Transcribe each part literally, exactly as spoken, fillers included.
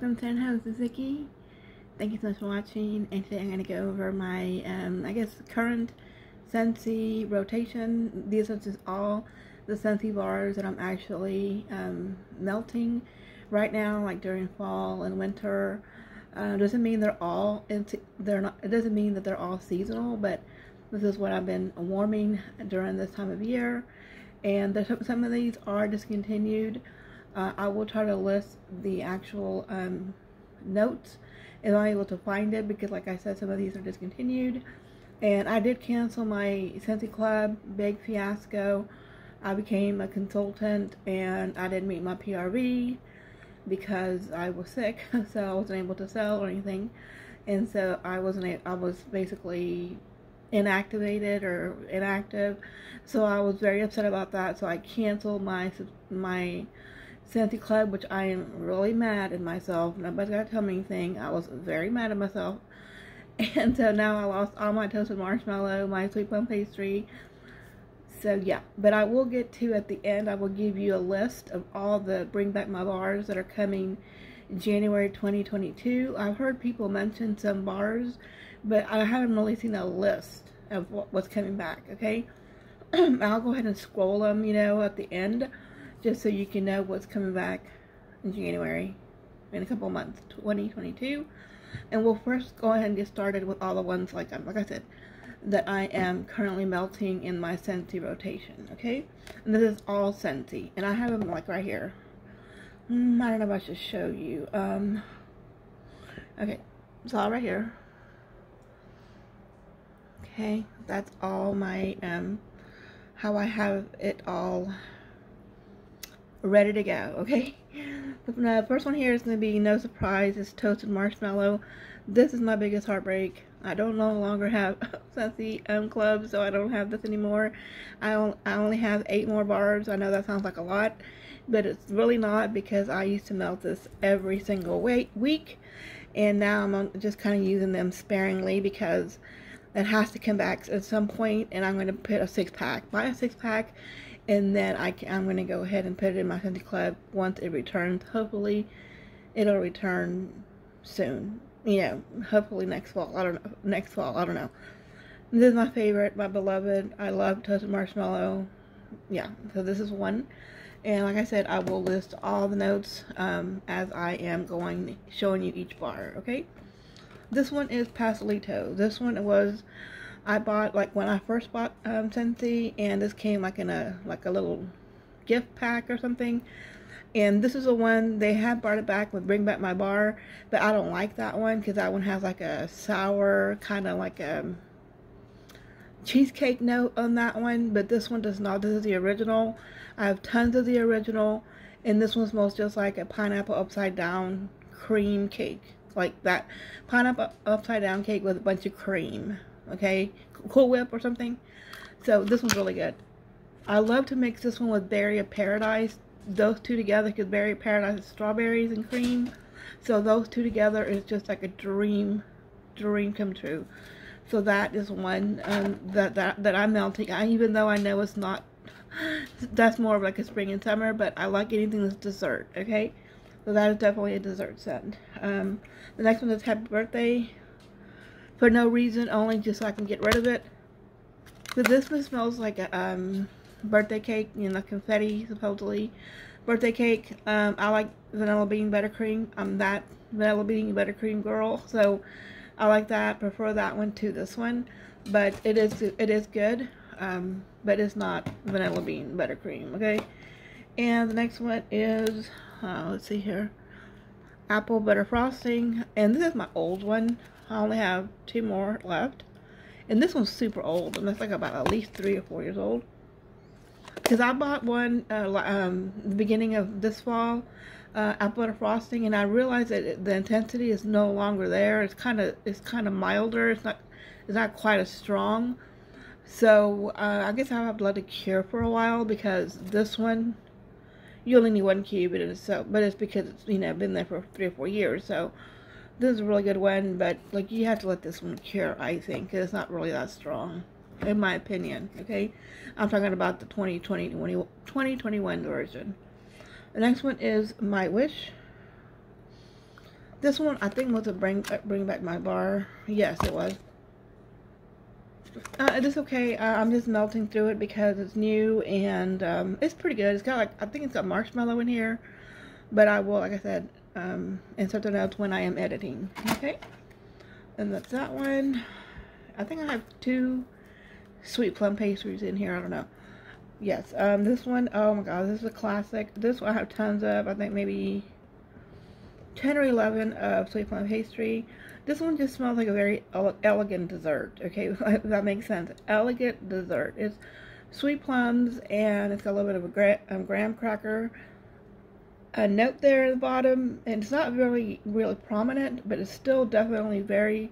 Welcome to Home. This is Vicky. Thank you so much for watching, and today I'm going to go over my, um, I guess, current Scentsy rotation. These are just all the Scentsy bars that I'm actually um, melting right now, like during fall and winter. Uh, doesn't mean they're all, into, they're not, it doesn't mean that they're all seasonal, but this is what I've been warming during this time of year. And there's, some of these are discontinued. Uh, I will try to list the actual um, notes if I'm able to find it, because like I said, some of these are discontinued. And I did cancel my Fenty Club, big fiasco. I became a consultant and I didn't meet my P R V because I was sick, so I wasn't able to sell or anything. And so I wasn't, I was basically inactivated or inactive. So I was very upset about that. So I canceled my, my, Scentsy Club, which I am really mad at myself. Nobody's got to tell me anything. I was very mad at myself. And so now I lost all my toasted marshmallow, my Sweet Plum Pastry. So yeah, but I will get to, at the end, I will give you a list of all the Bring Back My Bars that are coming January twenty twenty-two. I've heard people mention some bars, but I haven't really seen a list of what's coming back, okay? I'll go ahead and scroll them, you know, at the end, just so you can know what's coming back in January, in a couple of months, twenty twenty-two. And we'll first go ahead and get started with all the ones, like, like I said, that I am currently melting in my Scentsy rotation, okay? And this is all Scentsy, and I have them, like, right here. Mm, I don't know if I should show you. Um, okay, it's all right here. Okay, that's all my, um, how I have it all ready to go, okay? The first one here is going to be no surprise. It's toasted marshmallow. This is my biggest heartbreak. I don't no longer have Scentsy um, Club, so I don't have this anymore. I, on, I only have eight more bars. I know that sounds like a lot, but it's really not, because I used to melt this every single week, and now I'm just kind of using them sparingly because it has to come back at some point, and I'm going to put a six-pack. Buy a six-pack. And then I can, I'm going to go ahead and put it in my Fenty Club once it returns. Hopefully, it'll return soon. You know, hopefully next fall. I don't know. Next fall. I don't know. This is my favorite, my beloved. I love toasted marshmallow. Yeah. So this is one. And like I said, I will list all the notes um, as I am going, showing you each bar. Okay. This one is Pasolito. This one was, I bought, like, when I first bought um, Scentsy, and this came like in a like a little gift pack or something. And this is the one they had brought it back with Bring Back My Bar, but I don't like that one because that one has like a sour kind of like a cheesecake note on that one. But this one does not. This is the original. I have tons of the original, and this one smells just like a pineapple upside down cream cake, like that pineapple upside down cake with a bunch of cream. Okay, Cool Whip or something. So this one's really good. I love to mix this one with Berry of Paradise. Those two together, because Berry of Paradise is strawberries and cream. So those two together is just like a dream, dream come true. So that is one um, that, that that I'm melting. I, even though I know it's not, that's more of like a spring and summer, but I like anything that's dessert, okay? So that is definitely a dessert scent. Um, the next one is Happy Birthday. For no reason, only just so I can get rid of it. So this one smells like a um, birthday cake, you know, confetti, supposedly. Birthday cake. Um, I like vanilla bean buttercream. I'm that vanilla bean buttercream girl, so I like that. Prefer that one to this one, but it is it is good, um, but it's not vanilla bean buttercream. Okay, and the next one is uh, let's see here, apple butter frosting, and this is my old one. I only have two more left, and this one's super old, and that's like about at least three or four years old, because I bought one uh, um, the beginning of this fall, uh, apple butter frosting, and I realized that it, the intensity is no longer there. It's kind of it's kind of milder. It's not it's not quite as strong. So uh, I guess I'll have to let it cure for a while, because this one, you only need one cube, and it's so but it's because it's you know been there for three or four years, so. This is a really good one, but like you have to let this one cure, I think, because it's not really that strong, in my opinion, okay? I'm talking about the twenty twenty, twenty twenty-one version. The next one is My Wish. This one, I think, was to bring bring back my bar. Yes, it was. Uh, it is okay. Uh, I'm just melting through it because it's new, and um, it's pretty good. It's got like, I think it's got marshmallow in here, but I will, like I said, um, insert the notes when I am editing. Okay, and that's that one. I think I have two Sweet Plum Pastries in here. I don't know. Yes, um, this one, oh my god, this is a classic. This one I have tons of. I think maybe ten or eleven of Sweet Plum Pastry. This one just smells like a very ele elegant dessert. Okay, if that makes sense. Elegant dessert. It's sweet plums, and it's got a little bit of a gra um, graham cracker. A note there at the bottom, and it's not really, really prominent, but it's still definitely very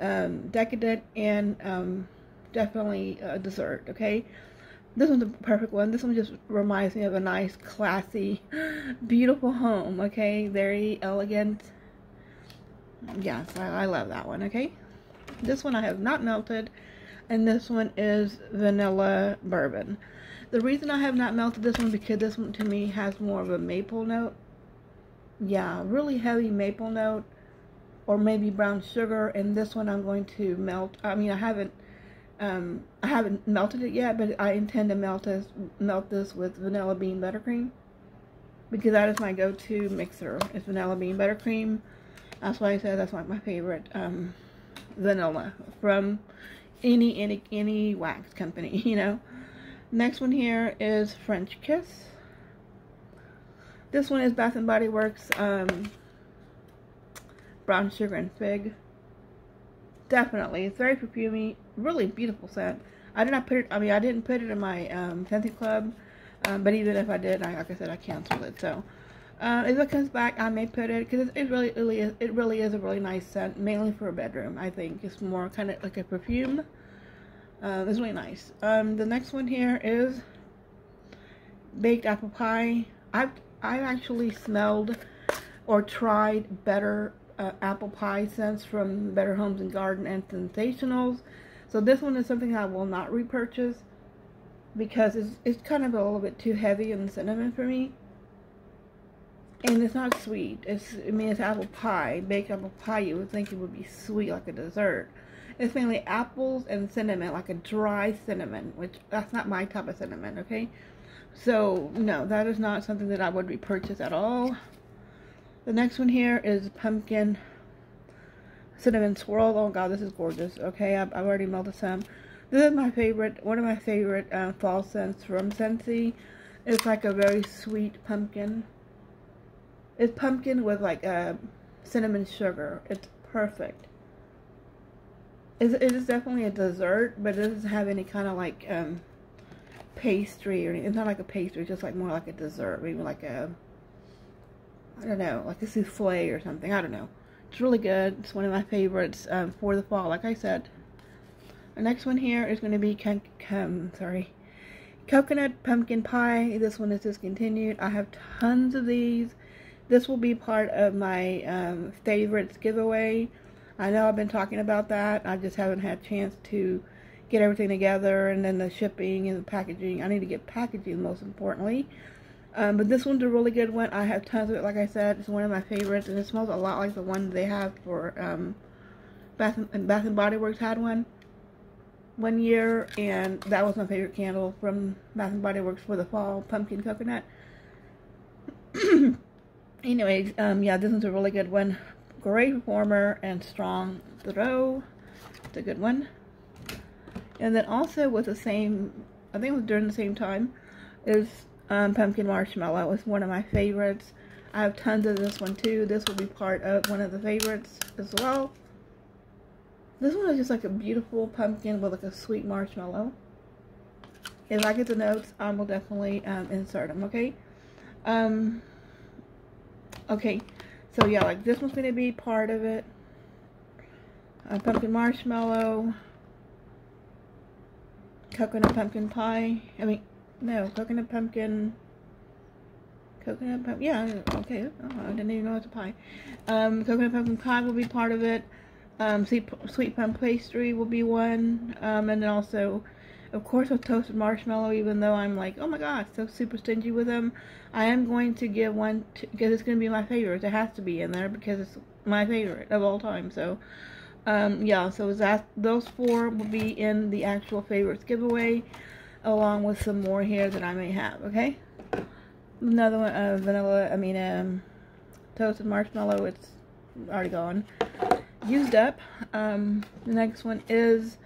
um, decadent and um, definitely a dessert. Okay, this one's a perfect one. This one just reminds me of a nice, classy, beautiful home. Okay, very elegant. Yes, I, I love that one. Okay, this one I have not melted, and this one is vanilla bourbon. The reason I have not melted this one, because this one to me has more of a maple note. Yeah, really heavy maple note, or maybe brown sugar. And this one I'm going to melt. I mean, I haven't um I haven't melted it yet, but I intend to melt this melt this with vanilla bean buttercream, because that is my go-to mixer. It's vanilla bean buttercream. That's why I said that's like my favorite um, vanilla from any, any, any wax company, you know. Next one here is French Kiss. This one is Bath and Body Works um, brown sugar and fig. Definitely, it's very perfumey, really beautiful scent. I did not put it. I mean, I didn't put it in my um, Fenty Club, um, but even if I did, I, like I said, I canceled it. So. Uh, if it comes back, I may put it, because it really, really is, it really is a really nice scent, mainly for a bedroom. I think it's more kind of like a perfume. Uh, it's really nice. Um, the next one here is baked apple pie. I've I've actually smelled or tried better uh, apple pie scents from Better Homes and Garden and Sensationals. So this one is something I will not repurchase, because it's it's kind of a little bit too heavy in the cinnamon for me. And it's not sweet. It's, I mean, it's apple pie. Baked apple pie, you would think it would be sweet, like a dessert. It's mainly apples and cinnamon, like a dry cinnamon, which that's not my type of cinnamon, okay? So, no, that is not something that I would repurchase at all. The next one here is pumpkin cinnamon swirl. Oh, God, this is gorgeous, okay? I've, I've already melted some. This is my favorite, one of my favorite uh, fall scents from Scentsy. It's like a very sweet pumpkin. It's pumpkin with like a cinnamon sugar. It's perfect. It's, it is definitely a dessert, but it doesn't have any kind of like um, pastry or anything. It's not like a pastry, just like more like a dessert. Maybe like a, I don't know, like a souffle or something. I don't know. It's really good. It's one of my favorites um, for the fall, like I said. The next one here is going to be can can sorry, coconut pumpkin pie. This one is discontinued. I have tons of these. This will be part of my um, favorites giveaway. I know I've been talking about that. I just haven't had a chance to get everything together, and then the shipping and the packaging. I need to get packaging, most importantly. Um, but this one's a really good one. I have tons of it. Like I said, it's one of my favorites, and it smells a lot like the one they have for um, Bath and, Bath and Body Works had one one year, and that was my favorite candle from Bath and Body Works for the fall, pumpkin coconut. Anyways, um, yeah, this one's a really good one. Great performer and strong throw. It's a good one. And then also with the same, I think it was during the same time, is um, pumpkin marshmallow. It's one of my favorites. I have tons of this one too. This will be part of one of the favorites as well. This one is just like a beautiful pumpkin with like a sweet marshmallow. If I get the notes, I will definitely um, insert them, okay? Um... Okay, so yeah, like this one's going to be part of it. Uh, pumpkin marshmallow. Coconut pumpkin pie. I mean, no, coconut pumpkin. Coconut pumpkin. Yeah, okay. Oh, I didn't even know it's a pie. Um, coconut pumpkin pie will be part of it. Um, sweet, sweet plum pastry will be one. Um, and then also, of course, with toasted marshmallow, even though I'm like, oh my gosh, so super stingy with them, I am going to give one, because it's going to be my favorite. It has to be in there because it's my favorite of all time. So um yeah, so that those four will be in the actual favorites giveaway, along with some more here that I may have. Okay, another one of uh, vanilla I mean um toasted marshmallow. It's already gone, used up. Um the next one is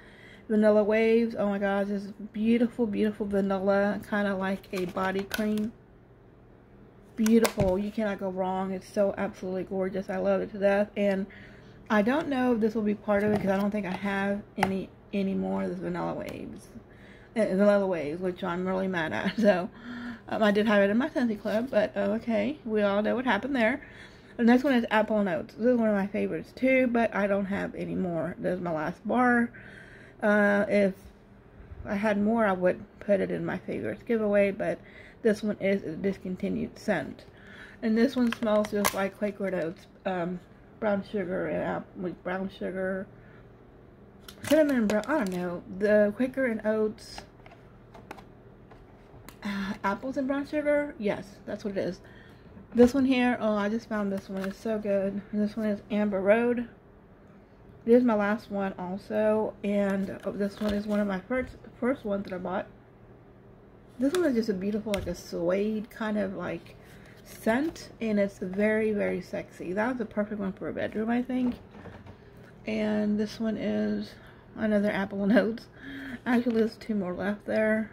vanilla waves. Oh my gosh, this is beautiful, beautiful vanilla, kind of like a body cream. Beautiful, you cannot go wrong. It's so absolutely gorgeous. I love it to death, and I don't know if this will be part of it because I don't think I have any any more of this vanilla waves, uh, vanilla waves, which I'm really mad at. So um, I did have it in my Scentsy Club, but uh, okay, we all know what happened there. The next one is apple and oats. This is one of my favorites too, but I don't have any more. This is my last bar. Uh, if I had more, I would put it in my favorites giveaway, but this one is a discontinued scent. And this one smells just like Quaker and Oats, um, brown sugar, and apple, with brown sugar, cinnamon and brown, I don't know. The Quaker and Oats, uh, apples and brown sugar? Yes, that's what it is. This one here, oh, I just found this one. It's so good. And this one is Amber Road. This is my last one also, and oh, this one is one of my first, first ones that I bought. This one is just a beautiful, like a suede kind of like scent, and it's very, very sexy. That was the perfect one for a bedroom, I think. And this one is another apple and oats. Actually, there's two more left there.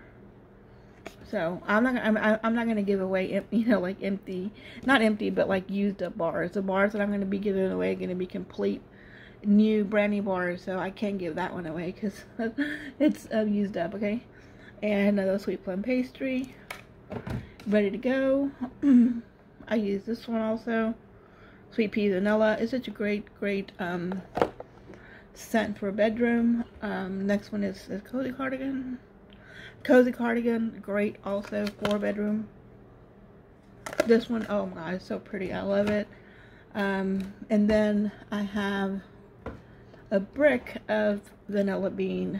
So I'm not, I'm, I'm not gonna give away, you know, like empty, not empty, but like used up bars. The bars that I'm gonna be giving away are gonna be complete new, brand new bars. So I can't give that one away because it's uh, used up. Okay. And another Sweet Plum Pastry, ready to go. I use this one also, Sweet Pea Vanilla. It's such a great, great um, scent for a bedroom. Um, next one is, is Cozy Cardigan. Cozy Cardigan, great also for a bedroom. This one, oh my, it's so pretty. I love it. Um, and then I have a brick of Vanilla Bean.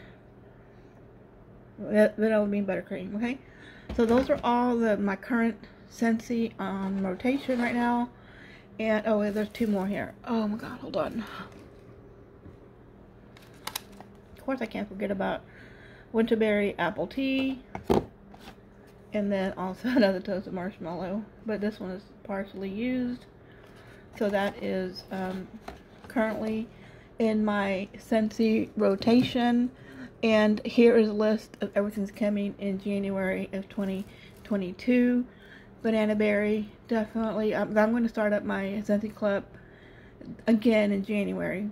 Vanilla bean buttercream. Okay, so those are all the my current Scentsy on um, rotation right now. And oh wait, there's two more here. Oh my god, hold on. Of course I can't forget about Winterberry apple tea, and then also another toasted marshmallow, but this one is partially used. So that is um, currently in my Scentsy rotation. And here is a list of everything's coming in January of twenty twenty-two. Banana berry, definitely. I'm, I'm going to start up my Scentsy Club again in January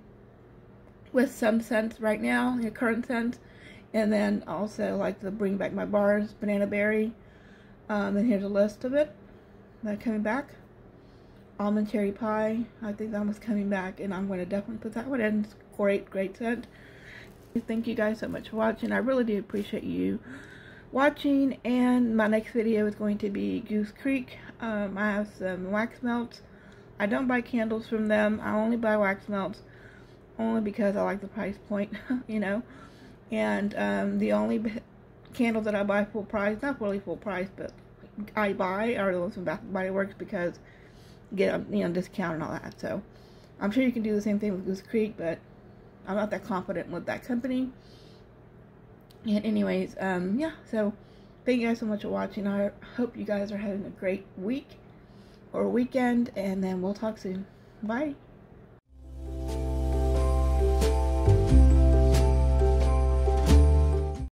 with some scents right now, your current scents, and then also like the bring back my bars, banana berry. Um, and here's a list of it that coming back. Almond cherry pie, I think that one's coming back, and I'm going to definitely put that one in. It's great, great scent. Thank you guys so much for watching. I really do appreciate you watching, and my next video is going to be Goose Creek. um I have some wax melts. I don't buy candles from them. I only buy wax melts only because I like the price point, you know. And um the only candles that I buy full price, not really full price, but I buy are the ones from Bath and Body Works because get you know discount and all that. So I'm sure you can do the same thing with Goose Creek, but I'm not that confident with that company. And anyways, um, yeah, so thank you guys so much for watching. I hope you guys are having a great week or weekend, and then we'll talk soon. Bye.